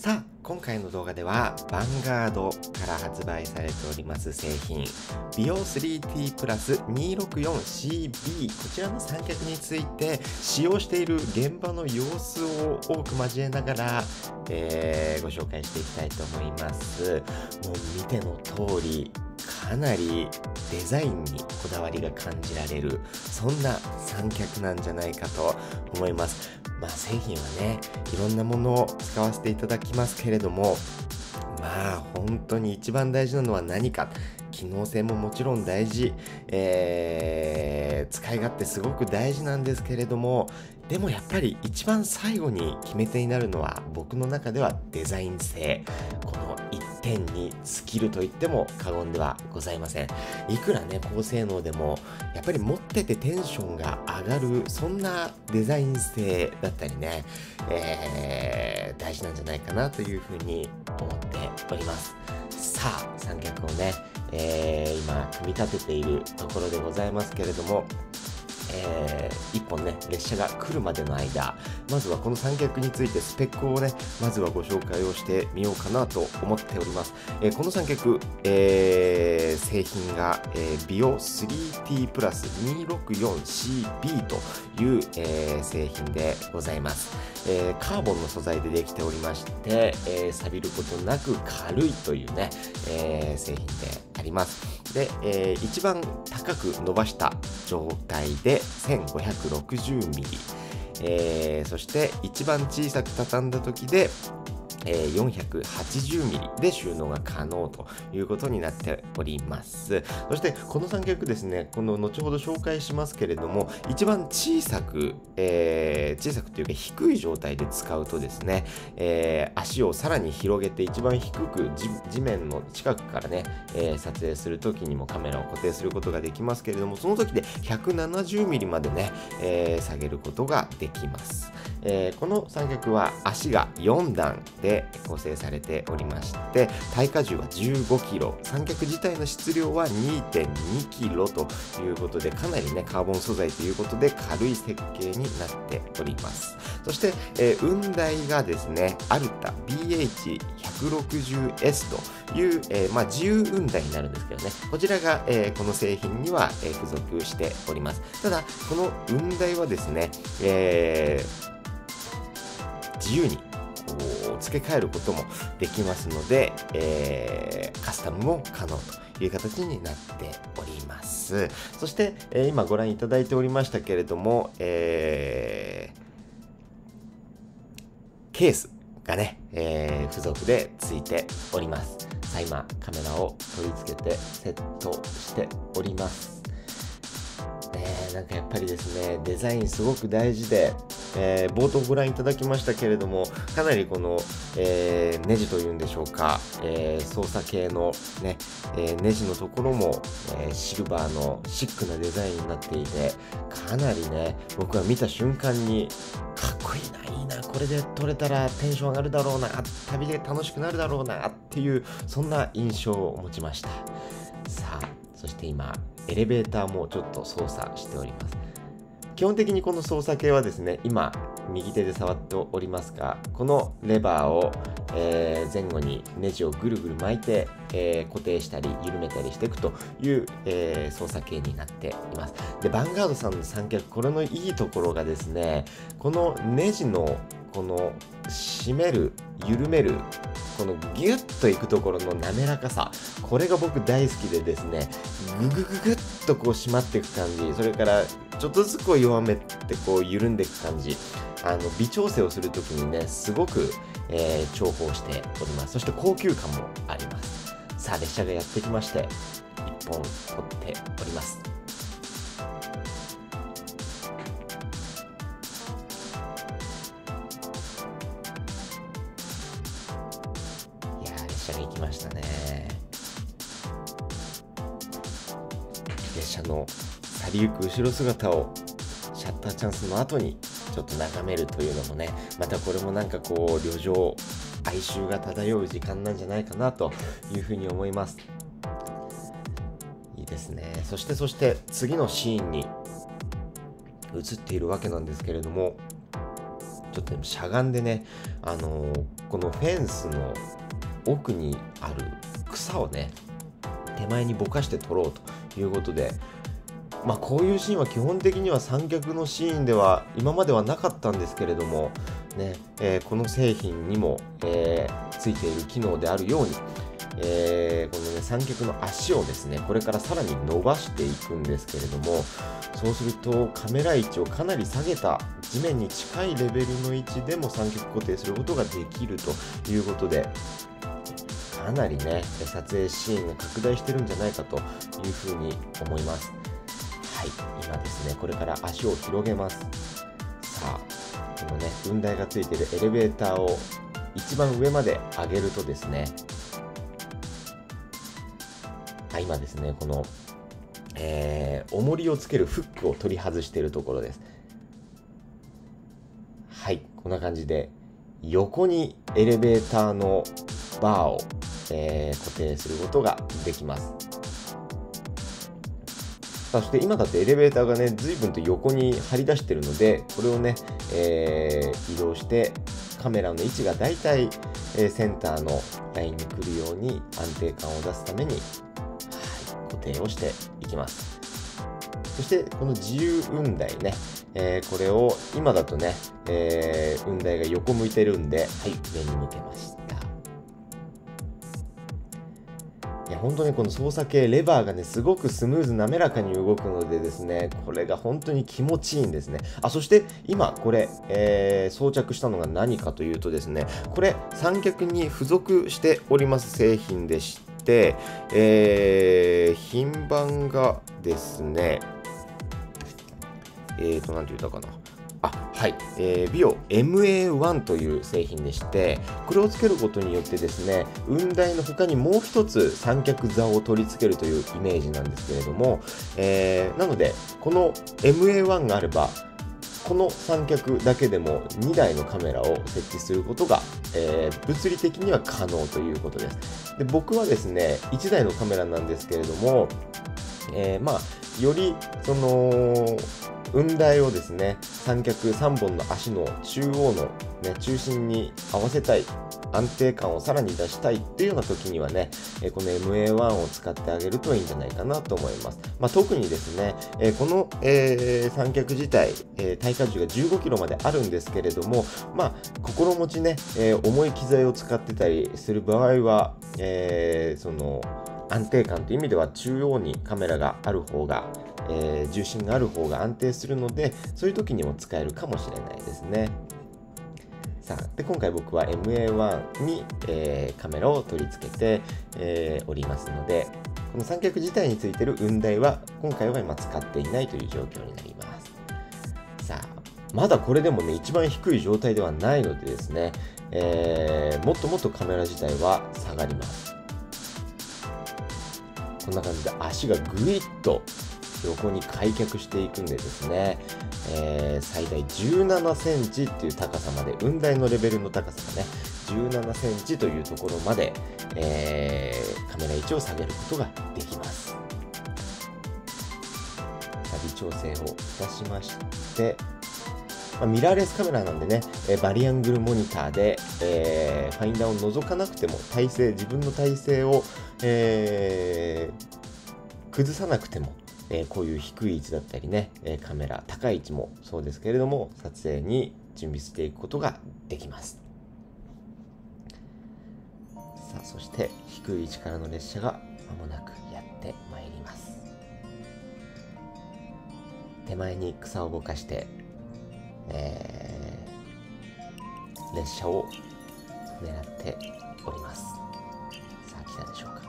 さあ今回の動画ではヴァンガードから発売されております製品 VIO 3T プラス 264CB こちらの三脚について使用している現場の様子を多く交えながら、ご紹介していきたいと思います。もう見ての通りかなりデザインにこだわりが感じられるそんな三脚なんじゃないかと思います。まあ製品はねいろんなものを使わせていただきますけれども、まあ本当に一番大事なのは何か、機能性ももちろん大事、使い勝手すごく大事なんですけれども、でもやっぱり一番最後に決め手になるのは僕の中ではデザイン性、この1点に尽きると言っても過言ではございません。いくらね高性能でもやっぱり持っててテンションが上がるそんなデザイン性だったりね、大事なんじゃないかなというふうに思っております。さあ三脚をね、今組み立てているところでございますけれども、1本ね列車が来るまでの間、まずはこの三脚についてスペックをねまずはご紹介をしてみようかなと思っております。この三脚、製品が VIO 3T プラス 264CB という、製品でございます。カーボンの素材でできておりまして、錆びることなく軽いというね、製品であります。で、一番高く伸ばした状態で 1560mm、そして一番小さく畳んだ時で 480mm で収納が可能ということになっております。そしてこの三脚ですね、この後ほど紹介しますけれども、一番小さくというか低い状態で使うとですね、足をさらに広げて一番低く 地面の近くからね、撮影する時にもカメラを固定することができますけれども、その時で 170mm までね、下げることができます。この三脚は足が4段で構成されておりまして、耐荷重は 15kg、 三脚自体の質量は 2.2kg ということで、かなりねカーボン素材ということで軽い設計になっております。そして、雲台がですねアルタ BH160S という、まあ、自由雲台になるんですけどね、こちらが、この製品には、付属しております。ただこの雲台はですね、自由に付け替えることもできますので、カスタムも可能という形になっております。そして、今ご覧いただいておりましたけれども、ケースがね、付属で付いております。さあ今カメラを取り付けてセットしております、なんかやっぱりですねデザインすごく大事で、冒頭ご覧いただきましたけれども、かなりこの、ネジというんでしょうか、操作系の、ねネジのところも、シルバーのシックなデザインになっていて、かなりね僕は見た瞬間にかっこいいな、いいな、これで撮れたらテンション上がるだろうな、旅で楽しくなるだろうなっていう、そんな印象を持ちました。さあそして今エレベーターもちょっと操作しております。基本的にこの操作系はですね、今右手で触っておりますが、このレバーを、前後にネジをぐるぐる巻いて、固定したり緩めたりしていくという、操作系になっています。で、ヴァンガードさんの三脚、これのいいところがですね、このネジのこの締める緩めるこのギュッといくところの滑らかさ、これが僕大好きでですね、ググググッとこう締まっていく感じ、それからちょっとずつこう弱めてこう緩んでいく感じ、微調整をするときにねすごく、重宝しております。そして高級感もあります。さあ列車がやってきまして、1本撮っております。列車に行きましたね。列車の去りゆく後ろ姿をシャッターチャンスの後にちょっと眺めるというのもね、またこれもなんかこう旅情哀愁が漂う時間なんじゃないかなというふうに思います。いいですね。そして次のシーンに移っているわけなんですけれども、ちょっとしゃがんでね、このフェンスの奥にある草をね手前にぼかして撮ろうということで、まあ、こういうシーンは基本的には三脚のシーンでは今まではなかったんですけれども、ねこの製品にも、ついている機能であるように、このね、三脚の足をですねこれからさらに伸ばしていくんですけれども、そうするとカメラ位置をかなり下げた地面に近いレベルの位置でも三脚固定することができるということで。かなりね撮影シーンが拡大してるんじゃないかというふうに思います。はい、今ですねこれから足を広げます。さあ、このね雲台がついてるエレベーターを一番上まで上げるとですね、あ、今ですねこの、重りをつけるフックを取り外しているところです。はい、こんな感じで横にエレベーターのバーを、固定することができます。そして今だってエレベーターがね随分と横に張り出してるので、これをね、移動してカメラの位置がだいたいセンターのラインに来るように安定感を出すために、はい、固定をしていきます。そしてこの自由雲台ね、これを今だとね、雲台が横向いてるんで、はい、上に向けました。本当にこの操作系レバーがねすごくスムーズ滑らかに動くのでですね、これが本当に気持ちいいんですね。あ、そして今これ、装着したのが何かというとですね、これ三脚に付属しております製品でして、品番がですね何て言ったかな。はい、VIO MA-1 という製品でして、これをつけることによってですね雲台の他にもう一つ三脚座を取り付けるというイメージなんですけれども、なのでこの MA-1 があればこの三脚だけでも2台のカメラを設置することが、物理的には可能ということです。で、僕はですね1台のカメラなんですけれども、まあよりその雲台をですね三脚3本の足の中央の、ね、中心に合わせたい、安定感をさらに出したいっていうような時にはねこの MA-1 を使ってあげるといいんじゃないかなと思います。まあ、特にですねこの三脚自体耐荷重が 15kg まであるんですけれども、まあ心持ちね重い機材を使ってたりする場合はその安定感という意味では中央にカメラがある方が重心がある方が安定するので、そういう時にも使えるかもしれないですね。さあ、で今回僕は MA-1 に、カメラを取り付けて、おりますので、この三脚自体についている雲台は今回は今使っていないという状況になります。さあ、まだこれでもね一番低い状態ではないのでですね、もっともっとカメラ自体は下がります。こんな感じで足がぐいっと横に開脚していくんでですね、最大 17cm っていう高さまで、雲台のレベルの高さがね 17cm というところまで、カメラ位置を下げることができます。微調整をいたしまして、まあ、ミラーレスカメラなんでねバリアングルモニターで、ファインダーを覗かなくても体勢、自分の体勢を、崩さなくてもこういう低い位置だったりねカメラ高い位置もそうですけれども撮影に準備していくことができます。さあ、そして低い位置からの列車がまもなくやってまいります。手前に草をぼかして、列車を狙っております。さあ、来たでしょうか。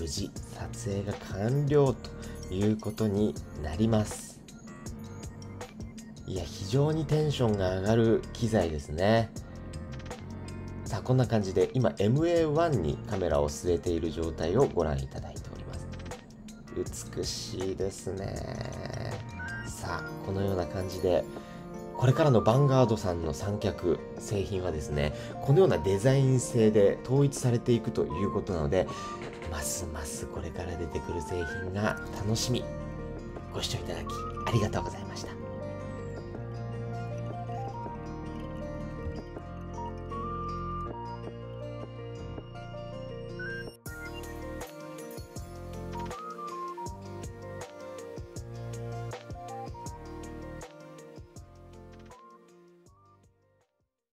無事撮影が完了ということになります。いや、非常にテンションが上がる機材ですね。さあ、こんな感じで今 MA-1 にカメラを据えている状態をご覧いただいております。美しいですね。さあ、このような感じでこれからのヴァンガードさんの三脚製品はですね、このようなデザイン性で統一されていくということなので、ますますこれから出てくる製品が楽しみ。ご視聴いただきありがとうございました。